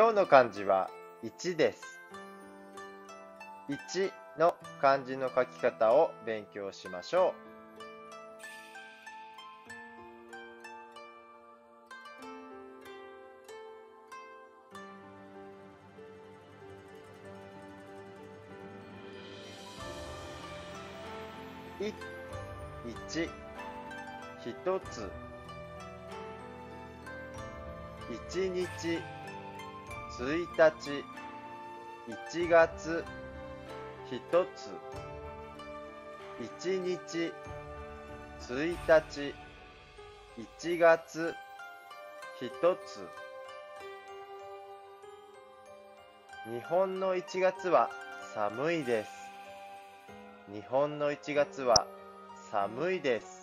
今日の漢字は1です。1の漢字の書き方を勉強しましょう。1、1つ、1日、1日、1月、1つ、1日、1日、1月、1つ。日本の1月は寒いです。日本の1月は寒いです。